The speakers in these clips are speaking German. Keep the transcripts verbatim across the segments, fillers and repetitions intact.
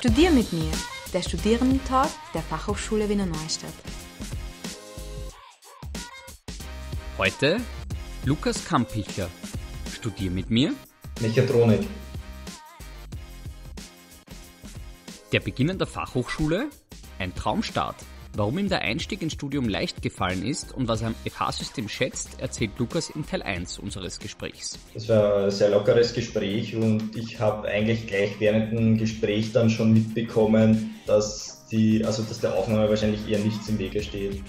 Studier mit mir, der Studierenden-Talk der Fachhochschule Wiener Neustadt. Heute Lukas Kampichler. Studier mit mir Mechatronik. Der Beginn an der Fachhochschule? Ein Traumstart. Warum ihm der Einstieg ins Studium leicht gefallen ist und was er am F H-System schätzt, erzählt Lukas in Teil eins unseres Gesprächs. Es war ein sehr lockeres Gespräch und ich habe eigentlich gleich während dem Gespräch dann schon mitbekommen, dass, die, also dass der Aufnahme wahrscheinlich eher nichts im Wege steht.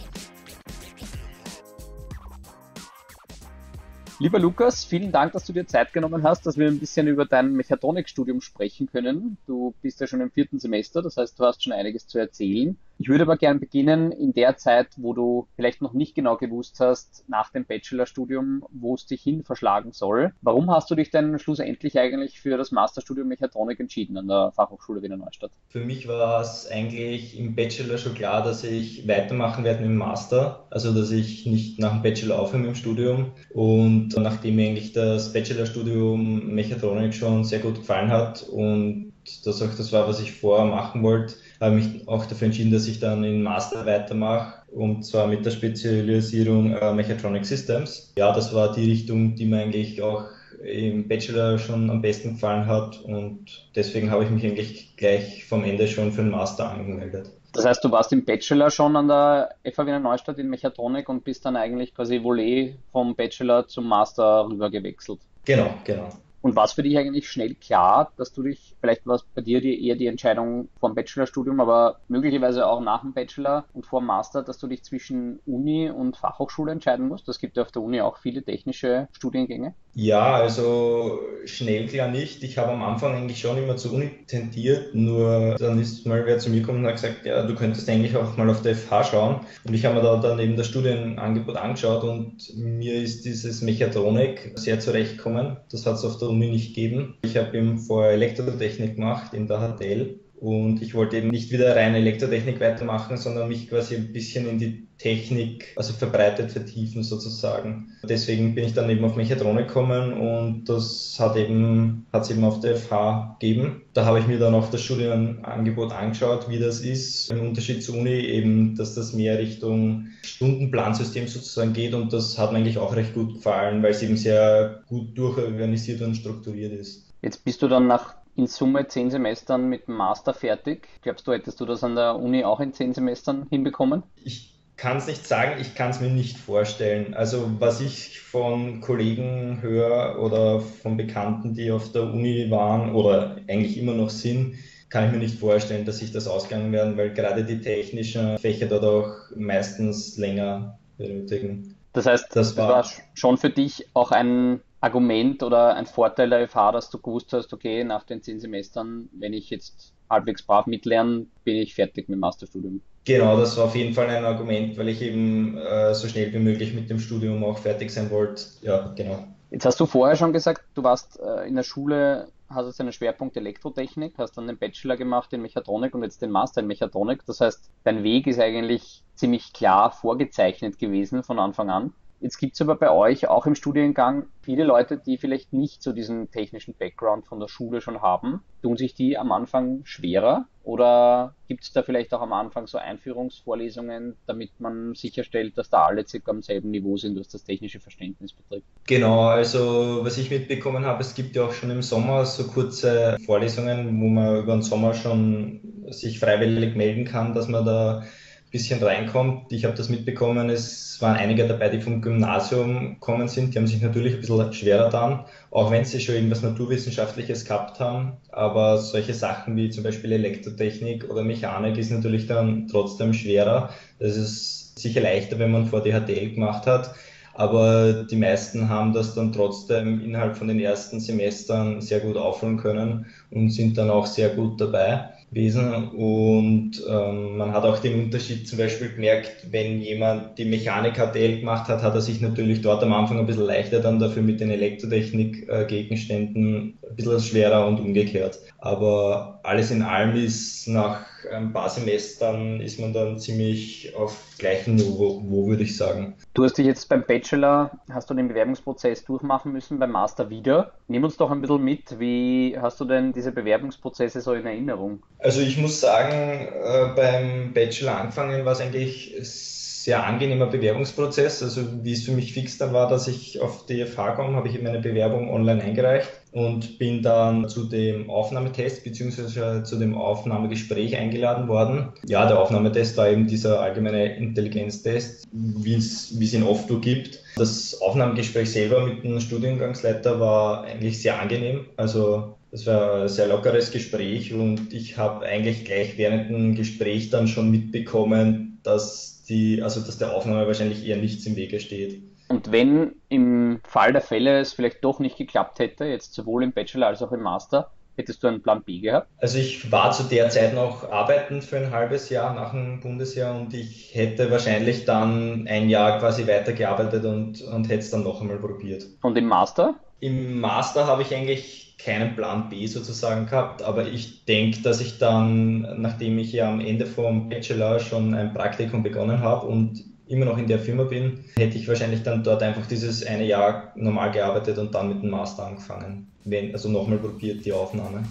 Lieber Lukas, vielen Dank, dass du dir Zeit genommen hast, dass wir ein bisschen über dein Mechatronikstudium sprechen können. Du bist ja schon im vierten Semester, das heißt, du hast schon einiges zu erzählen. Ich würde aber gerne beginnen in der Zeit, wo du vielleicht noch nicht genau gewusst hast, nach dem Bachelorstudium, wo es dich hin verschlagen soll. Warum hast du dich denn schlussendlich eigentlich für das Masterstudium Mechatronik entschieden an der Fachhochschule Wiener Neustadt? Für mich war es eigentlich im Bachelor schon klar, dass ich weitermachen werde mit dem Master, also dass ich nicht nach dem Bachelor aufhöre mit dem Studium. Und nachdem mir eigentlich das Bachelorstudium Mechatronik schon sehr gut gefallen hat und das auch das war, was ich vorher machen wollte, habe mich auch dafür entschieden, dass ich dann im Master weitermache, und zwar mit der Spezialisierung äh, Mechatronic Systems. Ja, das war die Richtung, die mir eigentlich auch im Bachelor schon am besten gefallen hat, und deswegen habe ich mich eigentlich gleich vom Ende schon für den Master angemeldet. Das heißt, du warst im Bachelor schon an der F H Wiener Neustadt in Mechatronik und bist dann eigentlich quasi volé vom Bachelor zum Master rüber gewechselt. Genau, genau. Und war es für dich eigentlich schnell klar, dass du dich, vielleicht war es bei dir die, eher die Entscheidung vom Bachelorstudium, aber möglicherweise auch nach dem Bachelor und vor dem Master, dass du dich zwischen Uni und Fachhochschule entscheiden musst? Es gibt ja auf der Uni auch viele technische Studiengänge. Ja, also schnell klar nicht. Ich habe am Anfang eigentlich schon immer zur Uni tendiert, nur dann ist mal wer zu mir gekommen und hat gesagt, ja, du könntest eigentlich auch mal auf der F H schauen. Und ich habe mir da dann eben das Studienangebot angeschaut und mir ist dieses Mechatronik sehr zurechtgekommen. Das hat es auf der Uni nicht geben. Ich habe eben vorher Elektrotechnik gemacht in der H T L und ich wollte eben nicht wieder rein Elektrotechnik weitermachen, sondern mich quasi ein bisschen in die Technik, also verbreitet vertiefen sozusagen. Deswegen bin ich dann eben auf Mechatronik gekommen und das hat eben, hat es eben auf der F H gegeben. Da habe ich mir dann auch das Studienangebot angeschaut, wie das ist. Im Unterschied zur Uni eben, dass das mehr Richtung Stundenplansystem sozusagen geht, und das hat mir eigentlich auch recht gut gefallen, weil es eben sehr gut durchorganisiert und strukturiert ist. Jetzt bist du dann nach in Summe zehn Semestern mit dem Master fertig. Glaubst du, hättest du das an der Uni auch in zehn Semestern hinbekommen? Ich Ich kann es nicht sagen, ich kann es mir nicht vorstellen. Also was ich von Kollegen höre oder von Bekannten, die auf der Uni waren oder eigentlich immer noch sind, kann ich mir nicht vorstellen, dass sich das ausgegangen werden, weil gerade die technischen Fächer dort auch meistens länger benötigen. Das heißt, das, das war, war schon für dich auch ein Argument oder ein Vorteil der F H, dass du gewusst hast, okay, nach den zehn Semestern, wenn ich jetzt halbwegs brav mitlerne, bin ich fertig mit dem Masterstudium. Genau, das war auf jeden Fall ein Argument, weil ich eben äh, so schnell wie möglich mit dem Studium auch fertig sein wollte. Ja, genau. Jetzt hast du vorher schon gesagt, du warst äh, in der Schule, hast jetzt einen Schwerpunkt Elektrotechnik, hast dann den Bachelor gemacht in Mechatronik und jetzt den Master in Mechatronik. Das heißt, dein Weg ist eigentlich ziemlich klar vorgezeichnet gewesen von Anfang an. Jetzt gibt es aber bei euch auch im Studiengang viele Leute, die vielleicht nicht so diesen technischen Background von der Schule schon haben. Tun sich die am Anfang schwerer? Oder gibt es da vielleicht auch am Anfang so Einführungsvorlesungen, damit man sicherstellt, dass da alle circa am selben Niveau sind, was das technische Verständnis betrifft? Genau, also was ich mitbekommen habe, es gibt ja auch schon im Sommer so kurze Vorlesungen, wo man über den Sommer schon sich freiwillig melden kann, dass man da bisschen reinkommt. Ich habe das mitbekommen, es waren einige dabei, die vom Gymnasium gekommen sind, die haben sich natürlich ein bisschen schwerer getan, auch wenn sie schon irgendwas Naturwissenschaftliches gehabt haben, aber solche Sachen wie zum Beispiel Elektrotechnik oder Mechanik ist natürlich dann trotzdem schwerer. Das ist sicher leichter, wenn man vor die H T L gemacht hat, aber die meisten haben das dann trotzdem innerhalb von den ersten Semestern sehr gut aufholen können und sind dann auch sehr gut dabei gewesen. Und ähm, man hat auch den Unterschied zum Beispiel gemerkt, wenn jemand die Mechanik-H T L gemacht hat, hat er sich natürlich dort am Anfang ein bisschen leichter, dann dafür mit den Elektrotechnik-Gegenständen ein bisschen schwerer und umgekehrt. Aber alles in allem ist nach ein paar Semestern ist man dann ziemlich auf gleichem Niveau, wo würde ich sagen. Du hast dich jetzt beim Bachelor, hast du den Bewerbungsprozess durchmachen müssen, beim Master wieder. Nimm uns doch ein bisschen mit, wie hast du denn diese Bewerbungsprozesse so in Erinnerung? Also ich muss sagen, äh, beim Bachelor anfangen war es eigentlich sehr angenehmer Bewerbungsprozess. Also wie es für mich fix dann war, dass ich auf die F H komme, habe ich eben meine Bewerbung online eingereicht und bin dann zu dem Aufnahmetest bzw. zu dem Aufnahmegespräch eingeladen worden. Ja, der Aufnahmetest war eben dieser allgemeine Intelligenztest, wie es wie es ihn oft so gibt. Das Aufnahmegespräch selber mit dem Studiengangsleiter war eigentlich sehr angenehm. Also das war ein sehr lockeres Gespräch und ich habe eigentlich gleich während dem Gespräch dann schon mitbekommen, dass die, also dass der Aufnahme wahrscheinlich eher nichts im Wege steht. Und wenn im Fall der Fälle es vielleicht doch nicht geklappt hätte, jetzt sowohl im Bachelor als auch im Master, hättest du einen Plan B gehabt? Also ich war zu der Zeit noch arbeiten für ein halbes Jahr nach dem Bundesjahr und ich hätte wahrscheinlich dann ein Jahr quasi weitergearbeitet und, und hätte es dann noch einmal probiert. Und im Master? Im Master habe ich eigentlich keinen Plan B sozusagen gehabt, aber ich denke, dass ich dann, nachdem ich ja am Ende vom Bachelor schon ein Praktikum begonnen habe und immer noch in der Firma bin, hätte ich wahrscheinlich dann dort einfach dieses eine Jahr normal gearbeitet und dann mit dem Master angefangen. Wenn, also nochmal probiert die Aufnahme.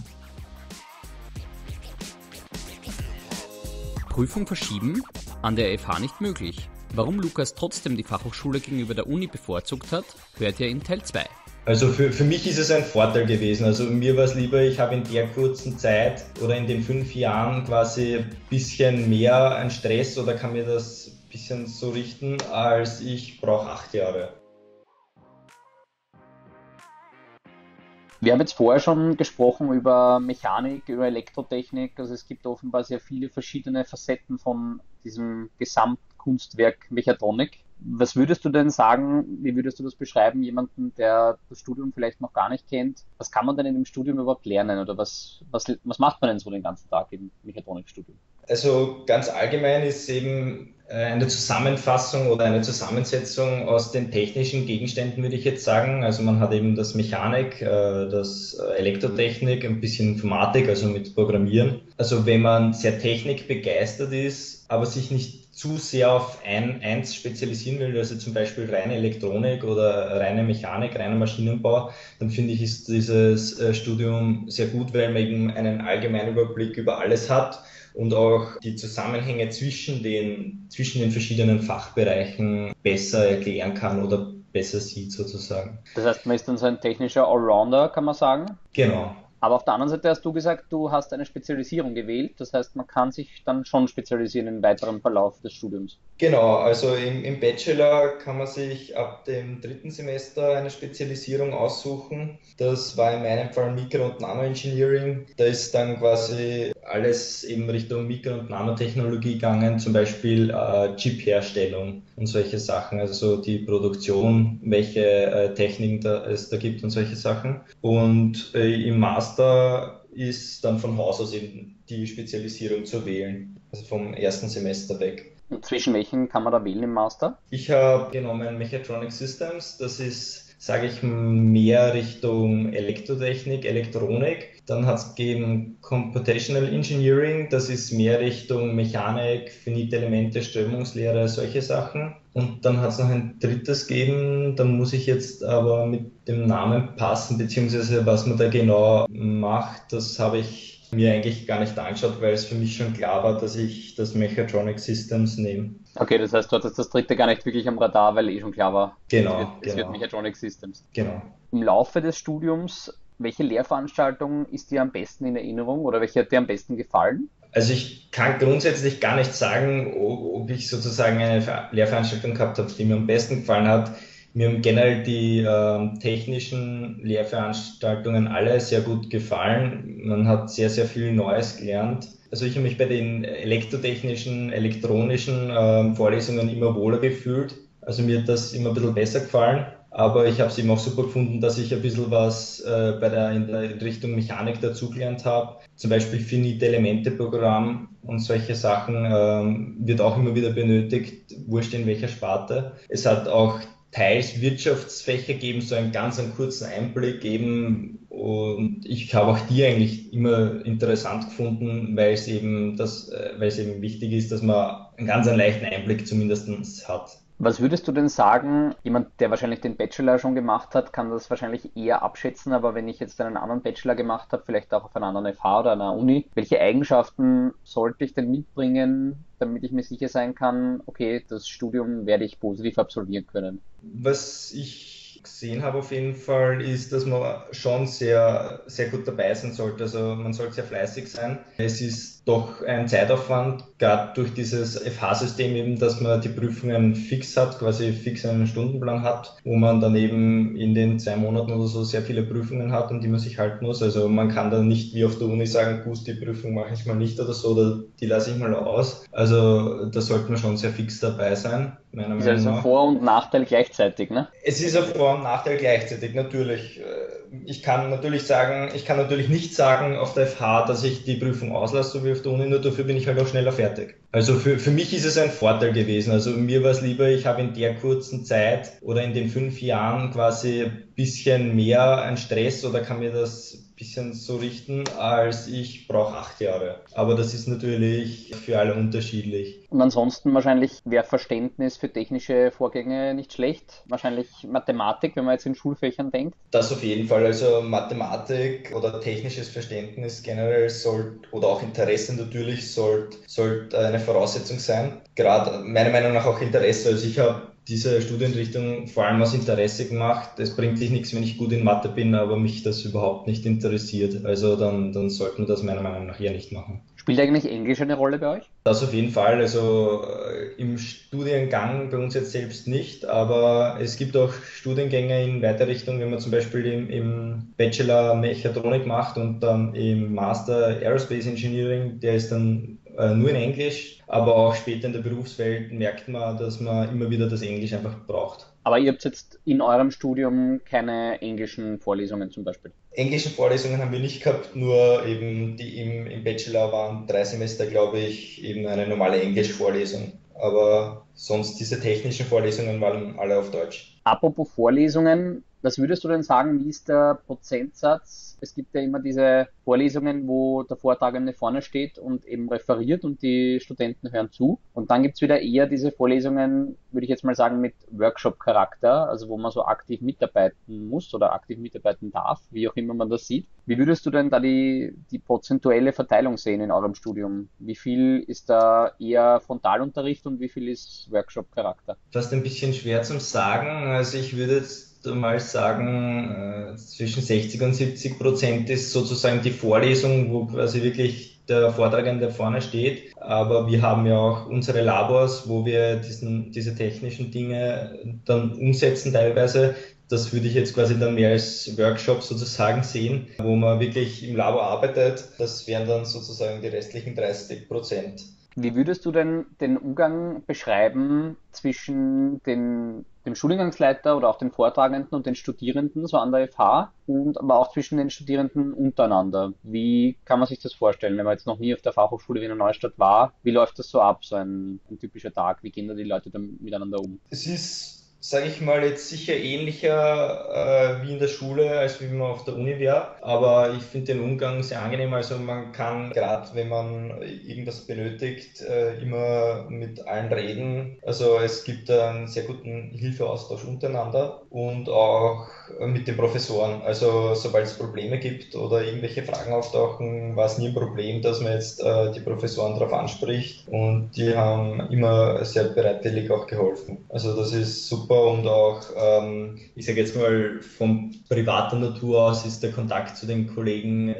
Prüfung verschieben? An der F H nicht möglich. Warum Lukas trotzdem die Fachhochschule gegenüber der Uni bevorzugt hat, hört ihr in Teil zwei. Also für, für mich ist es ein Vorteil gewesen. Also mir war es lieber, ich habe in der kurzen Zeit oder in den fünf Jahren quasi ein bisschen mehr an Stress oder kann mir das ein bisschen so richten, als ich brauche acht Jahre. Wir haben jetzt vorher schon gesprochen über Mechanik, über Elektrotechnik. Also es gibt offenbar sehr viele verschiedene Facetten von diesem Gesamtkunstwerk Mechatronik. Was würdest du denn sagen, wie würdest du das beschreiben, jemanden, der das Studium vielleicht noch gar nicht kennt? Was kann man denn in dem Studium überhaupt lernen oder was, was, was macht man denn so den ganzen Tag im Mechatronikstudium? Also ganz allgemein ist eben eine Zusammenfassung oder eine Zusammensetzung aus den technischen Gegenständen, würde ich jetzt sagen. Also man hat eben das Mechanik, das Elektrotechnik, ein bisschen Informatik, also mit Programmieren. Also wenn man sehr technikbegeistert ist, aber sich nicht zu sehr auf ein, eins spezialisieren will, also zum Beispiel reine Elektronik oder reine Mechanik, reiner Maschinenbau, dann finde ich, ist dieses Studium sehr gut, weil man eben einen allgemeinen Überblick über alles hat und auch die Zusammenhänge zwischen den, zwischen den verschiedenen Fachbereichen besser erklären kann oder besser sieht sozusagen. Das heißt, man ist dann so ein technischer Allrounder, kann man sagen? Genau. Aber auf der anderen Seite hast du gesagt, du hast eine Spezialisierung gewählt. Das heißt, man kann sich dann schon spezialisieren im weiteren Verlauf des Studiums. Genau, also im, im Bachelor kann man sich ab dem dritten Semester eine Spezialisierung aussuchen. Das war in meinem Fall Mikro- und Nanoengineering. Da ist dann quasi alles eben Richtung Mikro- und Nanotechnologie gegangen, zum Beispiel äh, Chip-Herstellung und solche Sachen, also die Produktion, welche äh, Techniken da, es da gibt und solche Sachen. Und äh, im Master Da ist dann von Haus aus eben die Spezialisierung zu wählen, also vom ersten Semester weg. Und zwischen welchen kann man da wählen im Master? Ich habe genommen Mechatronic Systems, das ist, sage ich, mehr Richtung Elektrotechnik, Elektronik. Dann hat es gegeben Computational Engineering, das ist mehr Richtung Mechanik, finite Elemente, Strömungslehre, solche Sachen. Und dann hat es noch ein drittes gegeben, da muss ich jetzt aber mit dem Namen passen, beziehungsweise was man da genau macht, das habe ich mir eigentlich gar nicht angeschaut, weil es für mich schon klar war, dass ich das Mechatronic Systems nehme. Okay, das heißt, du hattest das dritte gar nicht wirklich am Radar, weil eh schon klar war, genau, es, wird, es genau. wird Mechatronic Systems. Genau. Im Laufe des Studiums, welche Lehrveranstaltung ist dir am besten in Erinnerung oder welche hat dir am besten gefallen? Also ich kann grundsätzlich gar nicht sagen, ob ich sozusagen eine Lehrveranstaltung gehabt habe, die mir am besten gefallen hat. Mir haben generell die äh, technischen Lehrveranstaltungen alle sehr gut gefallen. Man hat sehr, sehr viel Neues gelernt. Also ich habe mich bei den elektrotechnischen, elektronischen äh, Vorlesungen immer wohler gefühlt. Also mir hat das immer ein bisschen besser gefallen. Aber ich habe es eben auch super gefunden, dass ich ein bisschen was äh, bei der, in der Richtung Mechanik dazugelernt habe. Zum Beispiel Finite-Elemente-Programm und solche Sachen ähm, wird auch immer wieder benötigt, wurscht in welcher Sparte. Es hat auch teils Wirtschaftsfächer gegeben, so einen ganz einen kurzen Einblick geben. Und ich habe auch die eigentlich immer interessant gefunden, weil es eben, das, äh, weil es eben wichtig ist, dass man einen ganz einen leichten Einblick zumindest hat. Was würdest du denn sagen, jemand, der wahrscheinlich den Bachelor schon gemacht hat, kann das wahrscheinlich eher abschätzen, aber wenn ich jetzt einen anderen Bachelor gemacht habe, vielleicht auch auf einer anderen F H oder einer Uni, welche Eigenschaften sollte ich denn mitbringen, damit ich mir sicher sein kann, okay, das Studium werde ich positiv absolvieren können? Was ich gesehen habe auf jeden Fall ist, dass man schon sehr, sehr gut dabei sein sollte, also man sollte sehr fleißig sein. Es ist doch ein Zeitaufwand, gerade durch dieses F H-System eben, dass man die Prüfungen fix hat, quasi fix einen Stundenplan hat, wo man dann eben in den zwei Monaten oder so sehr viele Prüfungen hat, an die man sich halten muss. Also man kann dann nicht wie auf der Uni sagen, gut, die Prüfung mache ich mal nicht oder so, oder die lasse ich mal aus. Also da sollte man schon sehr fix dabei sein, meiner Meinung nach. Ist also ein Vor- und Nachteil gleichzeitig, ne? Es ist ein Vor- und Nachteil gleichzeitig, natürlich. Ich kann natürlich sagen, ich kann natürlich nicht sagen auf der F H, dass ich die Prüfung auslasse, so wie auf der Uni, nur dafür bin ich halt auch schneller fertig. Also für, für mich ist es ein Vorteil gewesen. Also mir war es lieber, ich habe in der kurzen Zeit oder in den fünf Jahren quasi ein bisschen mehr an Stress oder kann mir das bisschen so richten, als ich brauche acht Jahre. Aber das ist natürlich für alle unterschiedlich. Und ansonsten wahrscheinlich wäre Verständnis für technische Vorgänge nicht schlecht. Wahrscheinlich Mathematik, wenn man jetzt in Schulfächern denkt. Das auf jeden Fall. Also Mathematik oder technisches Verständnis generell sollte, oder auch Interesse natürlich, sollte sollt eine Voraussetzung sein. Gerade meiner Meinung nach auch Interesse. Also ich habe diese Studienrichtung vor allem aus Interesse gemacht. Es bringt sich nichts, wenn ich gut in Mathe bin, aber mich das überhaupt nicht interessiert. Also dann, dann sollte man das meiner Meinung nach eher nicht machen. Spielt eigentlich Englisch eine Rolle bei euch? Das auf jeden Fall. Also im Studiengang bei uns jetzt selbst nicht, aber es gibt auch Studiengänge in weiter Richtung, wenn man zum Beispiel im, im Bachelor Mechatronik macht und dann im Master Aerospace Engineering, der ist dann nur in Englisch, aber auch später in der Berufswelt merkt man, dass man immer wieder das Englisch einfach braucht. Aber ihr habt jetzt in eurem Studium keine englischen Vorlesungen zum Beispiel? Englische Vorlesungen haben wir nicht gehabt, nur eben die im, im Bachelor waren drei Semester, glaube ich, eben eine normale Englischvorlesung. Aber sonst diese technischen Vorlesungen waren alle auf Deutsch. Apropos Vorlesungen, was würdest du denn sagen, wie ist der Prozentsatz? Es gibt ja immer diese Vorlesungen, wo der Vortragende vorne steht und eben referiert und die Studenten hören zu. Und dann gibt es wieder eher diese Vorlesungen, würde ich jetzt mal sagen, mit Workshop-Charakter, also wo man so aktiv mitarbeiten muss oder aktiv mitarbeiten darf, wie auch immer man das sieht. Wie würdest du denn da die, die prozentuelle Verteilung sehen in eurem Studium? Wie viel ist da eher Frontalunterricht und wie viel ist Workshop-Charakter? Fast ein bisschen schwer zum Sagen. Also ich würde jetzt mal sagen, äh, zwischen sechzig und siebzig Prozent ist sozusagen die Vorlesung, wo quasi wirklich der Vortragende vorne steht. Aber wir haben ja auch unsere Labors, wo wir diesen, diese technischen Dinge dann umsetzen teilweise. Das würde ich jetzt quasi dann mehr als Workshop sozusagen sehen, wo man wirklich im Labor arbeitet. Das wären dann sozusagen die restlichen dreißig Prozent. Wie würdest du denn den Umgang beschreiben zwischen den, dem Studiengangsleiter oder auch den Vortragenden und den Studierenden, so an der F H, und aber auch zwischen den Studierenden untereinander? Wie kann man sich das vorstellen, wenn man jetzt noch nie auf der Fachhochschule Wiener Neustadt war? Wie läuft das so ab, so ein, ein typischer Tag? Wie gehen da die Leute dann miteinander um? Es ist, sage ich mal, jetzt sicher ähnlicher äh, wie in der Schule, als wie man auf der Uni wäre. Aber ich finde den Umgang sehr angenehm. Also man kann, gerade wenn man irgendwas benötigt, äh, immer mit allen reden. Also es gibt einen sehr guten Hilfeaustausch untereinander und auch mit den Professoren. Also sobald es Probleme gibt oder irgendwelche Fragen auftauchen, war es nie ein Problem, dass man jetzt äh, die Professoren darauf anspricht. Und die haben immer sehr bereitwillig auch geholfen. Also das ist super. Und auch, ähm, ich sage jetzt mal, von privater Natur aus ist der Kontakt zu den Kollegen,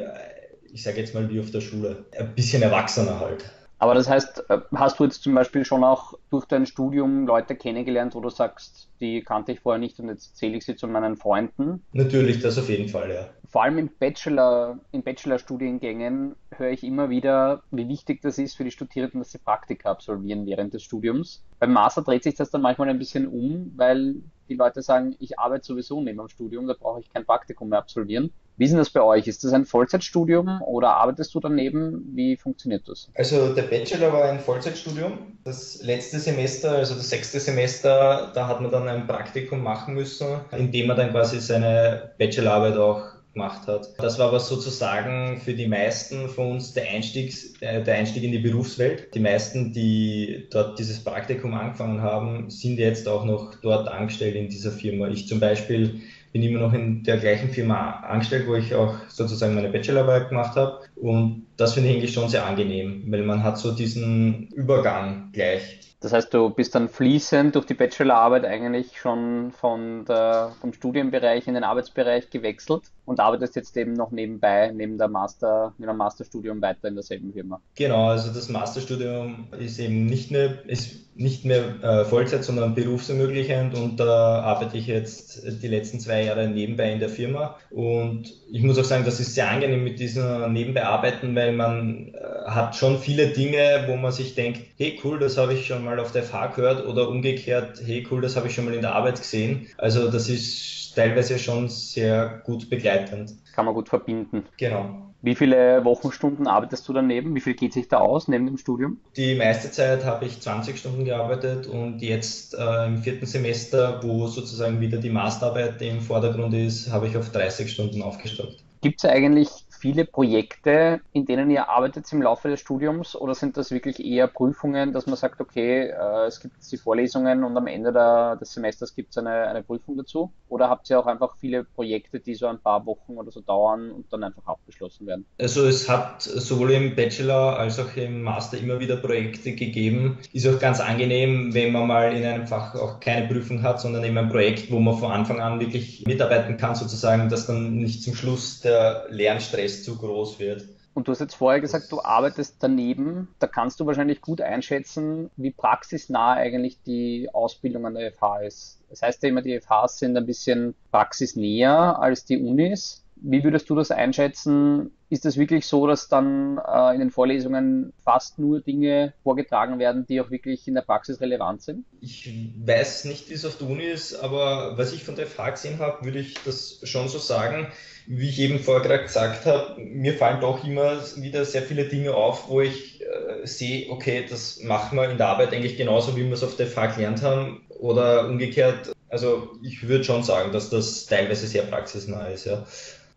ich sage jetzt mal wie auf der Schule, ein bisschen erwachsener halt. Aber das heißt, hast du jetzt zum Beispiel schon auch durch dein Studium Leute kennengelernt, wo du sagst, die kannte ich vorher nicht und jetzt zähle ich sie zu meinen Freunden? Natürlich, das auf jeden Fall, ja. Vor allem im Bachelor, in Bachelor-Studiengängen höre ich immer wieder, wie wichtig das ist für die Studierenden, dass sie Praktika absolvieren während des Studiums. Beim Master dreht sich das dann manchmal ein bisschen um, weil die Leute sagen, ich arbeite sowieso neben dem Studium, da brauche ich kein Praktikum mehr absolvieren. Wie ist denn das bei euch? Ist das ein Vollzeitstudium oder arbeitest du daneben? Wie funktioniert das? Also der Bachelor war ein Vollzeitstudium. Das letzte Semester, also das sechste Semester, da hat man dann ein Praktikum machen müssen, indem man dann quasi seine Bachelorarbeit auch gemacht hat. Das war aber sozusagen für die meisten von uns der Einstieg, der Einstieg in die Berufswelt. Die meisten, die dort dieses Praktikum angefangen haben, sind jetzt auch noch dort angestellt in dieser Firma. Ich zum Beispiel bin immer noch in der gleichen Firma angestellt, wo ich auch sozusagen meine Bachelorarbeit gemacht habe. Und das finde ich eigentlich schon sehr angenehm, weil man hat so diesen Übergang gleich. Das heißt, du bist dann fließend durch die Bachelorarbeit eigentlich schon von der, vom Studienbereich in den Arbeitsbereich gewechselt und arbeitest jetzt eben noch nebenbei, neben der Master, neben dem Masterstudium weiter in derselben Firma. Genau, also das Masterstudium ist eben nicht mehr, ist nicht mehr äh, Vollzeit, sondern berufsermöglichend, und da arbeite ich jetzt die letzten zwei Jahre nebenbei in der Firma, und ich muss auch sagen, das ist sehr angenehm mit dieser Nebenbeiarbeiten, weil man äh, hat schon viele Dinge, wo man sich denkt, hey cool, das habe ich schon mal auf der F H gehört, oder umgekehrt, hey cool, das habe ich schon mal in der Arbeit gesehen. Also das ist teilweise schon sehr gut begleitend. Kann man gut verbinden. Genau. Wie viele Wochenstunden arbeitest du daneben? Wie viel geht sich da aus neben dem Studium? Die meiste Zeit habe ich zwanzig Stunden gearbeitet, und jetzt äh, im vierten Semester, wo sozusagen wieder die Masterarbeit im Vordergrund ist, habe ich auf dreißig Stunden aufgestockt. Gibt es eigentlich viele Projekte, in denen ihr arbeitet im Laufe des Studiums, oder sind das wirklich eher Prüfungen, dass man sagt, okay, äh, es gibt die Vorlesungen und am Ende der, des Semesters gibt es eine, eine Prüfung dazu? Oder habt ihr auch einfach viele Projekte, die so ein paar Wochen oder so dauern und dann einfach abgeschlossen werden? Also es hat sowohl im Bachelor als auch im Master immer wieder Projekte gegeben. Ist auch ganz angenehm, wenn man mal in einem Fach auch keine Prüfung hat, sondern eben ein Projekt, wo man von Anfang an wirklich mitarbeiten kann sozusagen, dass dann nicht zum Schluss der Lernstress zu groß wird. Und du hast jetzt vorher gesagt, du arbeitest daneben. Da kannst du wahrscheinlich gut einschätzen, wie praxisnah eigentlich die Ausbildung an der F H ist. Das heißt ja immer, die F Hs sind ein bisschen praxisnäher als die Unis. Wie würdest du das einschätzen? Ist es wirklich so, dass dann äh, in den Vorlesungen fast nur Dinge vorgetragen werden, die auch wirklich in der Praxis relevant sind? Ich weiß nicht, wie es auf der Uni ist, aber was ich von der F H gesehen habe, würde ich das schon so sagen. Wie ich eben vorher gerade gesagt habe, mir fallen doch immer wieder sehr viele Dinge auf, wo ich äh, sehe, okay, das machen wir in der Arbeit eigentlich genauso, wie wir es auf der F H gelernt haben, oder umgekehrt. Also ich würde schon sagen, dass das teilweise sehr praxisnah ist, ja.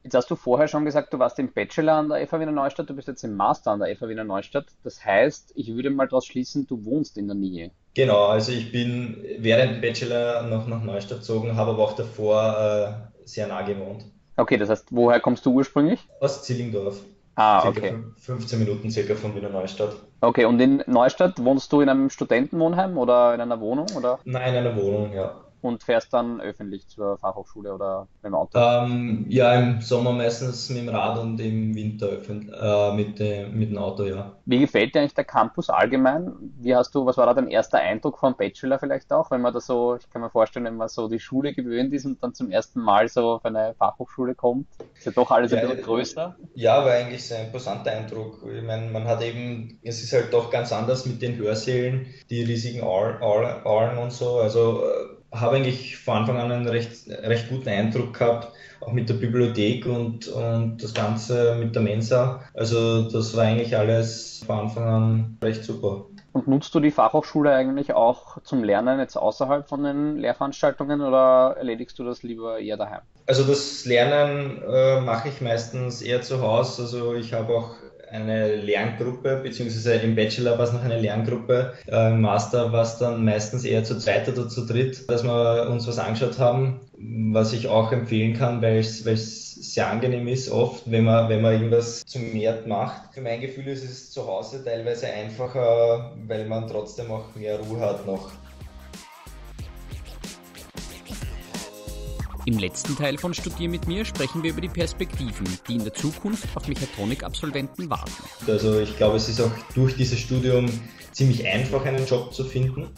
Jetzt hast du vorher schon gesagt, du warst im Bachelor an der F H Wiener Neustadt, du bist jetzt im Master an der F H Wiener Neustadt. Das heißt, ich würde mal daraus schließen, du wohnst in der Nähe. Genau, also ich bin während dem Bachelor noch nach Neustadt gezogen, habe aber auch davor äh, sehr nah gewohnt. Okay, das heißt, woher kommst du ursprünglich? Aus Zillingdorf. Ah, okay. fünfzehn Minuten circa von Wiener Neustadt. Okay, und in Neustadt wohnst du in einem Studentenwohnheim oder in einer Wohnung? Oder? Nein, in einer Wohnung, ja. Und fährst dann öffentlich zur Fachhochschule oder mit dem Auto? Ähm, ja, im Sommer meistens mit dem Rad und im Winter äh, mit, äh, mit dem Auto, ja. Wie gefällt dir eigentlich der Campus allgemein? Wie hast du, was war da dein erster Eindruck vom Bachelor vielleicht auch? Wenn man da so, ich kann mir vorstellen, wenn man so die Schule gewöhnt ist und dann zum ersten Mal so auf eine Fachhochschule kommt, ist ja doch alles ja, ein bisschen größer. Ja, war eigentlich so ein imposanter Eindruck. Ich meine, man hat eben, es ist halt doch ganz anders mit den Hörsälen, die riesigen Aulen und so, also habe eigentlich von Anfang an einen recht, recht guten Eindruck gehabt, auch mit der Bibliothek und, und das Ganze mit der Mensa. Also das war eigentlich alles von Anfang an recht super. Und nutzt du die Fachhochschule eigentlich auch zum Lernen jetzt außerhalb von den Lehrveranstaltungen, oder erledigst du das lieber eher daheim? Also das Lernen äh, mache ich meistens eher zu Hause. Also ich habe auch eine Lerngruppe, beziehungsweise im Bachelor war es noch eine Lerngruppe, äh, im Master war es dann meistens eher zu zweit oder zu dritt, dass wir uns was angeschaut haben, was ich auch empfehlen kann, weil es sehr angenehm ist oft, wenn man, wenn man irgendwas zum Wert macht. Für mein Gefühl ist es zu Hause teilweise einfacher, weil man trotzdem auch mehr Ruhe hat noch. Im letzten Teil von Studier' mit mir sprechen wir über die Perspektiven, die in der Zukunft auf Mechatronik-Absolventen warten. Also ich glaube, es ist auch durch dieses Studium ziemlich einfach, einen Job zu finden.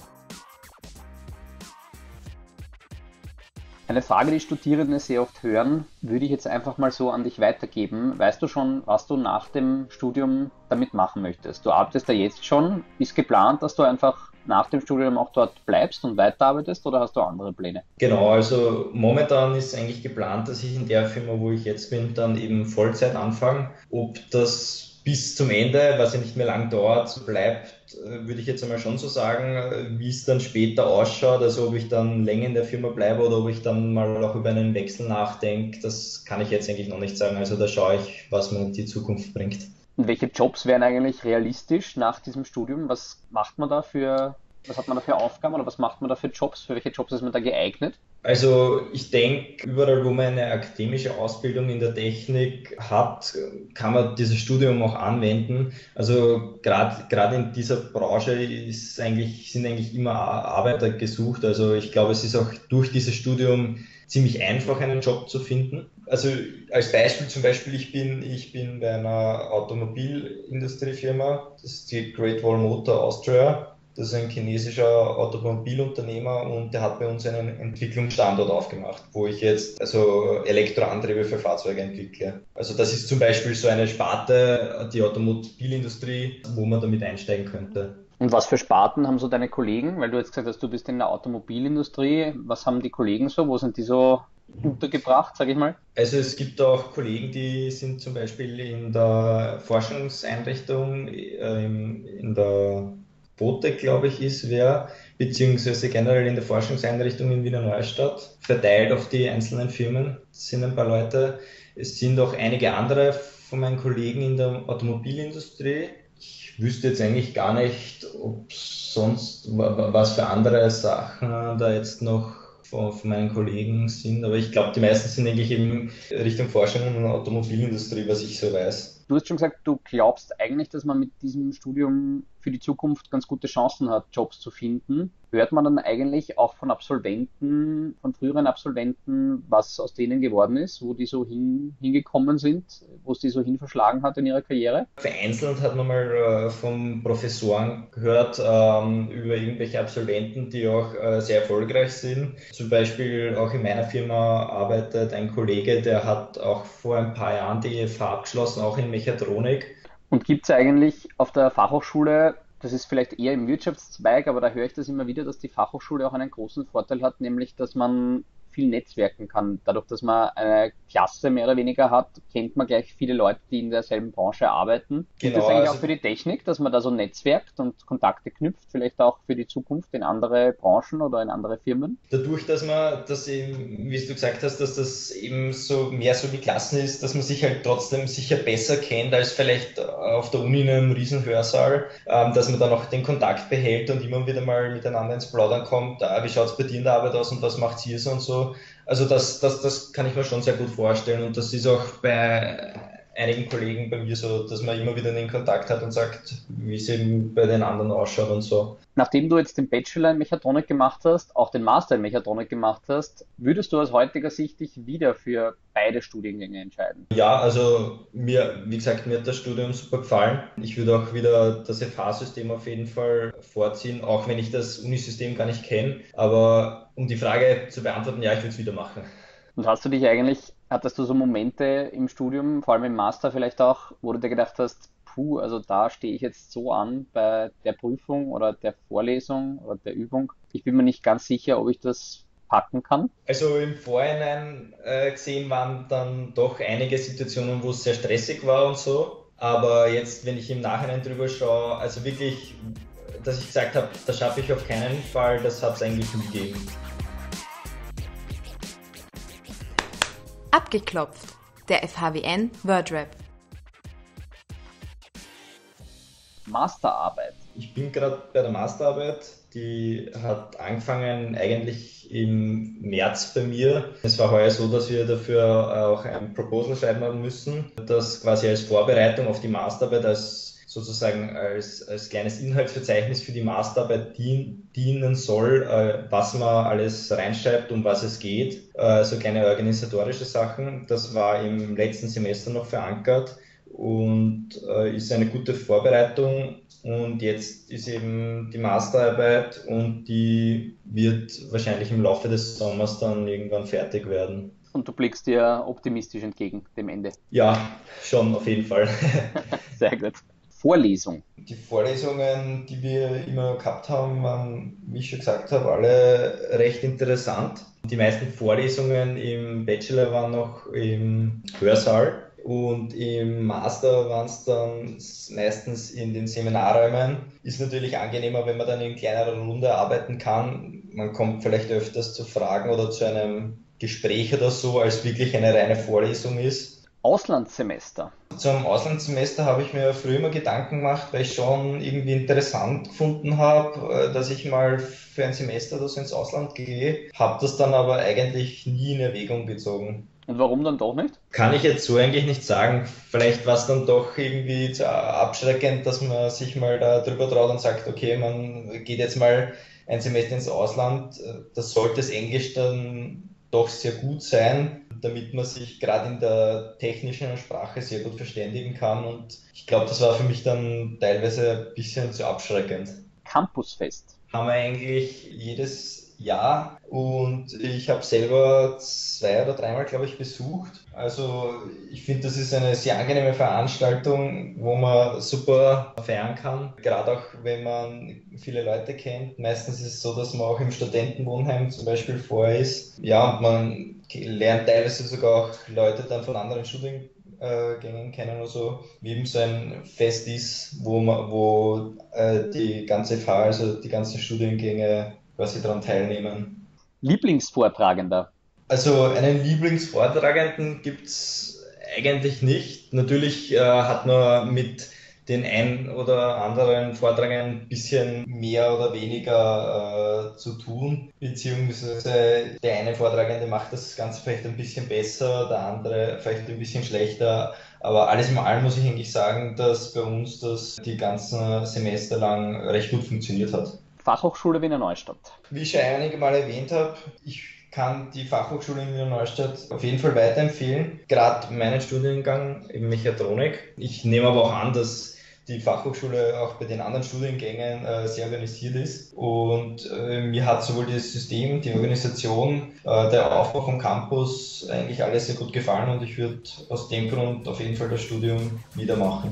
Eine Frage, die Studierende sehr oft hören, würde ich jetzt einfach mal so an dich weitergeben. Weißt du schon, was du nach dem Studium damit machen möchtest? Du arbeitest da jetzt schon. Ist geplant, dass du einfach nach dem Studium auch dort bleibst und weiterarbeitest, oder hast du andere Pläne? Genau, also momentan ist eigentlich geplant, dass ich in der Firma, wo ich jetzt bin, dann eben Vollzeit anfange. Ob das bis zum Ende, was ja nicht mehr lang dauert, bleibt, würde ich jetzt einmal schon so sagen, wie es dann später ausschaut, also ob ich dann länger in der Firma bleibe oder ob ich dann mal auch über einen Wechsel nachdenke, das kann ich jetzt eigentlich noch nicht sagen. Also da schaue ich, was mir die Zukunft bringt. Und welche Jobs wären eigentlich realistisch nach diesem Studium? Was macht man da für, was hat man da für Aufgaben oder was macht man da für Jobs? Für welche Jobs ist man da geeignet? Also ich denke, überall wo man eine akademische Ausbildung in der Technik hat, kann man dieses Studium auch anwenden. Also gerade gerade in dieser Branche ist eigentlich, sind eigentlich immer Arbeiter gesucht. Also ich glaube, es ist auch durch dieses Studium ziemlich einfach, einen Job zu finden. Also als Beispiel zum Beispiel, ich bin, ich bin bei einer Automobilindustriefirma, das ist die Great Wall Motor Austria. Das ist ein chinesischer Automobilunternehmer und der hat bei uns einen Entwicklungsstandort aufgemacht, wo ich jetzt also Elektroantriebe für Fahrzeuge entwickle. Also das ist zum Beispiel so eine Sparte, die Automobilindustrie, wo man damit einsteigen könnte. Und was für Sparten haben so deine Kollegen? Weil du jetzt gesagt hast, du bist in der Automobilindustrie. Was haben die Kollegen so? Wo sind die so untergebracht, sage ich mal? Also es gibt auch Kollegen, die sind zum Beispiel in der Forschungseinrichtung, in der BOTEC, glaube ich, ist wer, beziehungsweise generell in der Forschungseinrichtung in Wiener Neustadt, verteilt auf die einzelnen Firmen, das sind ein paar Leute. Es sind auch einige andere von meinen Kollegen in der Automobilindustrie. Ich wüsste jetzt eigentlich gar nicht, ob sonst was für andere Sachen da jetzt noch von, von meinen Kollegen sind, aber ich glaube, die meisten sind eigentlich eben Richtung Forschung und Automobilindustrie, was ich so weiß. Du hast schon gesagt, du glaubst eigentlich, dass man mit diesem Studium für die Zukunft ganz gute Chancen hat, Jobs zu finden. Hört man dann eigentlich auch von Absolventen, von früheren Absolventen, was aus denen geworden ist, wo die so hin, hingekommen sind, wo es die so hin verschlagen hat in ihrer Karriere? Vereinzelt hat man mal äh, von Professoren gehört ähm, über irgendwelche Absolventen, die auch äh, sehr erfolgreich sind. Zum Beispiel auch in meiner Firma arbeitet ein Kollege, der hat auch vor ein paar Jahren die E F H abgeschlossen, auch in Mechatronik. Und gibt es eigentlich auf der Fachhochschule, das ist vielleicht eher im Wirtschaftszweig, aber da höre ich das immer wieder, dass die Fachhochschule auch einen großen Vorteil hat, nämlich dass man viel netzwerken kann. Dadurch, dass man eine Klasse mehr oder weniger hat, kennt man gleich viele Leute, die in derselben Branche arbeiten. Genau, ist das eigentlich also auch für die Technik, dass man da so netzwerkt und Kontakte knüpft, vielleicht auch für die Zukunft in andere Branchen oder in andere Firmen? Dadurch, dass man das eben, wie du gesagt hast, dass das eben so mehr so wie Klassen ist, dass man sich halt trotzdem sicher besser kennt als vielleicht auf der Uni in einem riesen Hörsaal, dass man dann auch den Kontakt behält und immer wieder mal miteinander ins Plaudern kommt, ah, wie schaut es bei dir in der Arbeit aus und was macht ihr so und so. Also das, das, das kann ich mir schon sehr gut vorstellen und das ist auch bei einigen Kollegen bei mir so, dass man immer wieder den Kontakt hat und sagt, wie es eben bei den anderen ausschaut und so. Nachdem du jetzt den Bachelor in Mechatronik gemacht hast, auch den Master in Mechatronik gemacht hast, würdest du aus heutiger Sicht dich wieder für beide Studiengänge entscheiden? Ja, also mir, wie gesagt, mir hat das Studium super gefallen. Ich würde auch wieder das F H-System auf jeden Fall vorziehen, auch wenn ich das Unisystem gar nicht kenne. Aber um die Frage zu beantworten, ja, ich würde es wieder machen. Und hast du dich eigentlich, hattest du so Momente im Studium, vor allem im Master vielleicht auch, wo du dir gedacht hast, puh, also da stehe ich jetzt so an bei der Prüfung oder der Vorlesung oder der Übung. Ich bin mir nicht ganz sicher, ob ich das packen kann. Also im Vorhinein äh, gesehen waren dann doch einige Situationen, wo es sehr stressig war und so. Aber jetzt, wenn ich im Nachhinein drüber schaue, also wirklich, dass ich gesagt habe, das schaffe ich auf keinen Fall, das hat es eigentlich nie gegeben. Abgeklopft, der F H W N Wordrap. Masterarbeit. Ich bin gerade bei der Masterarbeit, die hat angefangen eigentlich im März bei mir. Es war heuer so, dass wir dafür auch ein Proposal schreiben haben müssen, das quasi als Vorbereitung auf die Masterarbeit, als sozusagen als, als kleines Inhaltsverzeichnis für die Masterarbeit dien, dienen soll, was man alles reinschreibt, um was es geht. So kleine organisatorische Sachen. Das war im letzten Semester noch verankert und ist eine gute Vorbereitung. Und jetzt ist eben die Masterarbeit und die wird wahrscheinlich im Laufe des Sommers dann irgendwann fertig werden. Und du blickst dir optimistisch entgegen, dem Ende? Ja, schon auf jeden Fall. Sehr gut. Vorlesung. Die Vorlesungen, die wir immer gehabt haben, waren, wie ich schon gesagt habe, alle recht interessant. Die meisten Vorlesungen im Bachelor waren noch im Hörsaal. Und im Master waren es dann meistens in den Seminarräumen. Ist natürlich angenehmer, wenn man dann in kleinerer Runde arbeiten kann. Man kommt vielleicht öfters zu Fragen oder zu einem Gespräch oder so, als wirklich eine reine Vorlesung ist. Auslandssemester. Zum Auslandssemester habe ich mir früher immer Gedanken gemacht, weil ich schon irgendwie interessant gefunden habe, dass ich mal für ein Semester oder so ins Ausland gehe. Habe das dann aber eigentlich nie in Erwägung gezogen. Und warum dann doch nicht? Kann ich jetzt so eigentlich nicht sagen. Vielleicht war es dann doch irgendwie abschreckend, dass man sich mal da drüber traut und sagt, okay, man geht jetzt mal ein Semester ins Ausland. Das sollte das Englisch dann doch sehr gut sein, damit man sich gerade in der technischen Sprache sehr gut verständigen kann. Und ich glaube, das war für mich dann teilweise ein bisschen zu abschreckend. Campusfest. Haben wir eigentlich jedes Ja, und ich habe selber zwei oder dreimal, glaube ich, besucht. Also ich finde, das ist eine sehr angenehme Veranstaltung, wo man super feiern kann. Gerade auch, wenn man viele Leute kennt. Meistens ist es so, dass man auch im Studentenwohnheim zum Beispiel vorher ist. Ja, und man lernt teilweise sogar auch Leute dann von anderen Studien Gängen kennen oder so, wie eben so ein Fest ist, wo, man, wo äh, die ganze F H, also die ganzen Studiengänge quasi daran teilnehmen. Lieblingsvortragender? Also einen Lieblingsvortragenden gibt es eigentlich nicht. Natürlich äh, hat man mit den ein oder anderen Vortragenden ein bisschen mehr oder weniger äh, zu tun, beziehungsweise der eine Vortragende macht das Ganze vielleicht ein bisschen besser, der andere vielleicht ein bisschen schlechter, aber alles in allem muss ich eigentlich sagen, dass bei uns das die ganzen Semester lang recht gut funktioniert hat. Fachhochschule Wiener Neustadt. Wie ich schon einige Mal erwähnt habe, ich kann die Fachhochschule in Wiener Neustadt auf jeden Fall weiterempfehlen, gerade meinen Studiengang in Mechatronik. Ich nehme aber auch an, dass die Fachhochschule auch bei den anderen Studiengängen äh, sehr organisiert ist. Und äh, mir hat sowohl das System, die Organisation, äh, der Aufbau vom Campus eigentlich alles sehr gut gefallen und ich würde aus dem Grund auf jeden Fall das Studium wieder machen.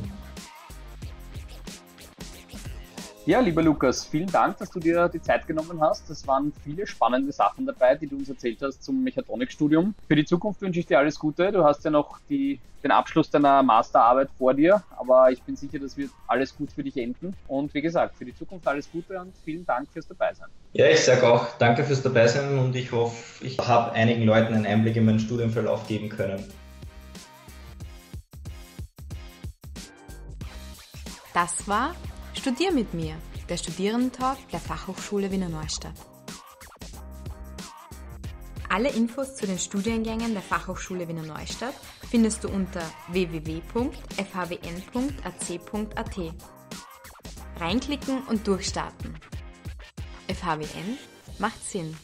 Ja, lieber Lukas, vielen Dank, dass du dir die Zeit genommen hast. Es waren viele spannende Sachen dabei, die du uns erzählt hast zum Mechatronikstudium. Für die Zukunft wünsche ich dir alles Gute. Du hast ja noch die, den Abschluss deiner Masterarbeit vor dir, aber ich bin sicher, das wird alles gut für dich enden. Und wie gesagt, für die Zukunft alles Gute und vielen Dank fürs Dabeisein. Ja, ich sage auch danke fürs Dabeisein und ich hoffe, ich habe einigen Leuten einen Einblick in meinen Studienverlauf geben können. Das war Studier mit mir, der Studierendentalk der Fachhochschule Wiener Neustadt. Alle Infos zu den Studiengängen der Fachhochschule Wiener Neustadt findest du unter w w w punkt f h w n punkt a c punkt a t. Reinklicken und durchstarten. F H W N macht Sinn.